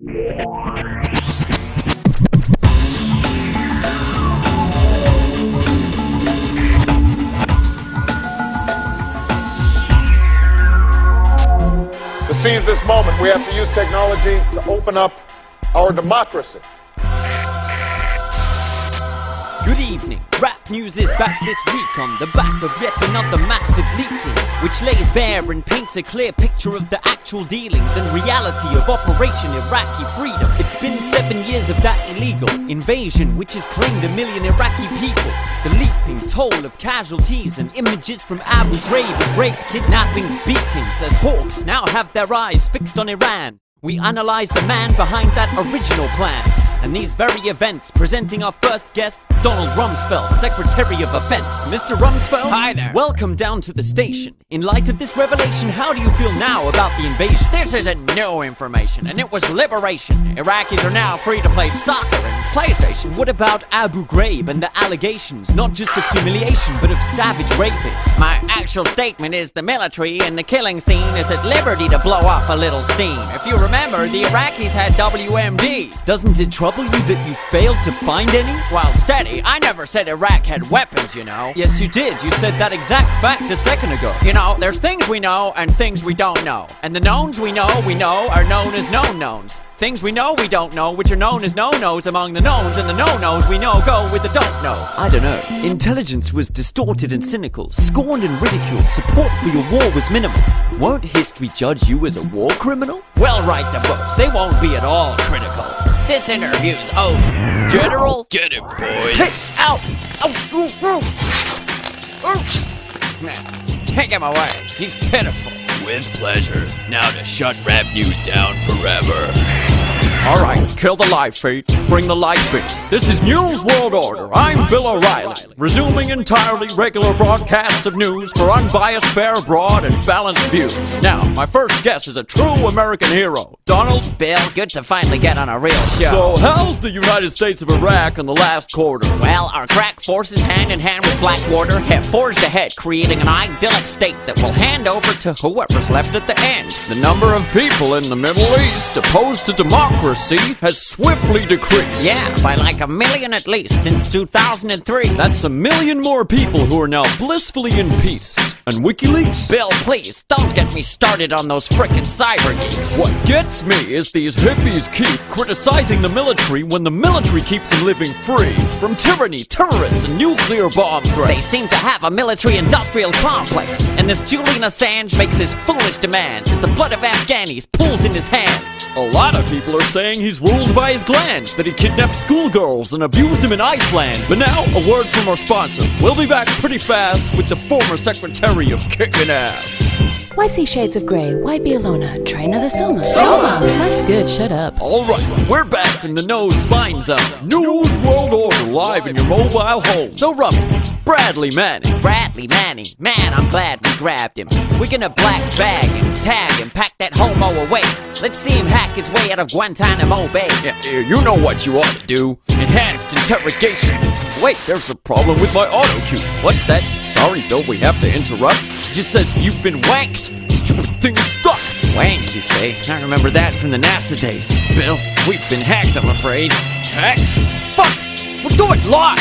To seize this moment, we have to use technology to open up our democracy. Good evening. Rap news is back this week on the back of yet another massive leaking, which lays bare and paints a clear picture of the actual dealings and reality of Operation Iraqi Freedom. It's been 7 years of that illegal invasion, which has claimed a million Iraqi people. The leaping toll of casualties and images from Abu Ghraib, rape, kidnappings, beatings, as hawks now have their eyes fixed on Iran. We analyze the man behind that original plan. And these very events, presenting our first guest, Donald Rumsfeld, Secretary of Defense. Mr. Rumsfeld? Hi there. Welcome down to the station. In light of this revelation, how do you feel now about the invasion? This isn't new information, and it was liberation. Iraqis are now free to play soccer and PlayStation. What about Abu Ghraib and the allegations, not just of humiliation, but of savage raping? My actual statement is the military and the killing scene is at liberty to blow off a little steam. If you remember, the Iraqis had WMD. Doesn't it trouble you that you failed to find any? Well, steady, I never said Iraq had weapons, you know. Yes, you did. You said that exact fact a second ago. You know, there's things we know and things we don't know. And the knowns we know are known as known-knowns. Things we know we don't know, which are known as no-nos among the knowns, and the no-nos we know go with the don't-nos. I don't know. Intelligence was distorted and cynical, scorned and ridiculed, support for your war was minimal. Won't history judge you as a war criminal? Well, write the books. They won't be at all critical. This interview's over. General? Get it, boys. Hey, ow! Ow. Take him away. He's pitiful. With pleasure. Now to shut rap news down forever. Alright, kill the live feed, bring the live feed. This is News World Order. I'm Bill O'Reilly, resuming entirely regular broadcasts of news for unbiased, fair, broad, and balanced views. Now, my first guest is a true American hero, Donald... Bill, good to finally get on a real show. So, how's the United States of Iraq in the last quarter? Well, our crack forces hand-in-hand with Blackwater have forged ahead, creating an idyllic state that will hand over to whoever's left at the end. The number of people in the Middle East opposed to democracy has swiftly decreased. Yeah, by like 1 million at least since 2003. That's 1 million more people who are now blissfully in peace. And WikiLeaks? Bill, please, don't get me started on those frickin' cyber geeks. What gets me is these hippies keep criticizing the military when the military keeps them living free from tyranny, terrorists, and nuclear bomb threats. They seem to have a military-industrial complex, and this Julian Assange makes his foolish demands as the blood of Afghanis pools in his hands. A lot of people are saying he's ruled by his glands, that he kidnapped schoolgirls and abused them in Iceland. But now, a word from our sponsor. We'll be back pretty fast with the former Secretary of Kicking Ass. Why see shades of grey? Why be alone? Try another Soma. Soma! Life's good, shut up. Alright, we're back in the no spine zone. News World Order live in your mobile home. So Rummy, Bradley Manning. Bradley Manning. Man, I'm glad we grabbed him. We're gonna black bag him, tag him, pack that homo away. Let's see him hack his way out of Guantanamo Bay. Yeah, you know what you ought to do. Enhanced interrogation. Wait, there's a problem with my auto-cue. What's that? Sorry, Bill, we have to interrupt. It just says you've been wanked. Stupid thing is stuck. Wank, you say? I remember that from the NASA days. Bill, we've been hacked, I'm afraid. Hacked? Fuck! We'll do it live!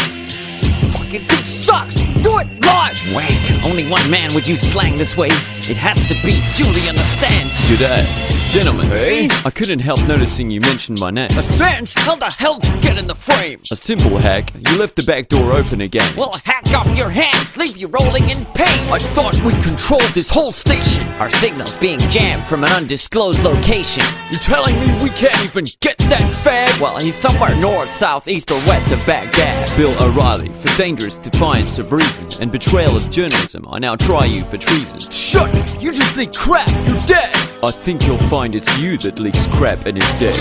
Fucking thing sucks! We'll do it live! Wank, only one man would use slang this way. It has to be Julian Assange. Good eye. Gentlemen, hey? I couldn't help noticing you mentioned my name. Assange, how the hell did you get in the frame? A simple hack. You left the back door open again. Well, hack off your hands, leave you rolling in pain. I thought we controlled this whole station. Our signal's being jammed from an undisclosed location. You're telling me we can't even get that fag? Well, he's somewhere north, south, east, or west of Baghdad. Bill O'Reilly, for dangerous defiance of reason and betrayal of journalism, I now try you for treason. Shut up! You just think crap! You're dead! I think you'll find it's you that leaks crap and is dead.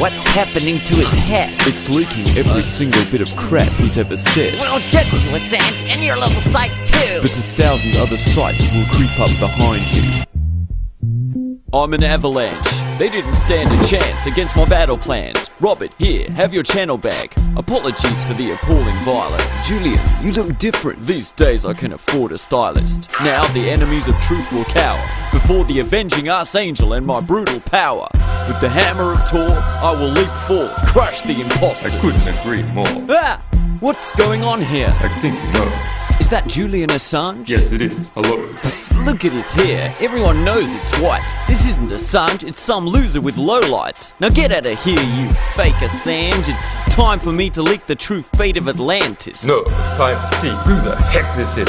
What's happening to his head? It's leaking every single bit of crap he's ever said. Well, I'll get you, Assange, and your little site too. But 1,000 other sites will creep up behind you. I'm an avalanche. They didn't stand a chance against my battle plans. Robert, here, have your channel back. Apologies for the appalling violence. Julian, you look different. These days I can afford a stylist. Now the enemies of truth will cower before the avenging archangel and my brutal power. With the hammer of Tor, I will leap forth, crush the imposters. I couldn't agree more. Ah! What's going on here? I think you know. Is that Julian Assange? Yes, it is. Hello. Look at his hair. Everyone knows it's white. This isn't Assange, it's some loser with lowlights. Now get out of here, you fake Assange. It's time for me to leak the true fate of Atlantis. No, it's time to see who the heck this is.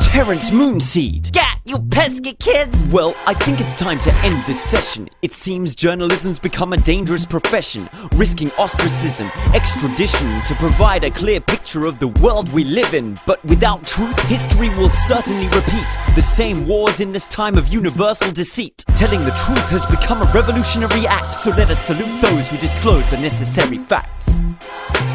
Terrence Moonseed. Yeah, you pesky kids! Well, I think it's time to end this session. It seems journalism's become a dangerous profession, risking ostracism, extradition, to provide a clear picture of the world we live in. But without truth, history will certainly repeat the same wars in this time of universal deceit. Telling the truth has become a revolutionary act, so let us salute those who disclose the necessary facts.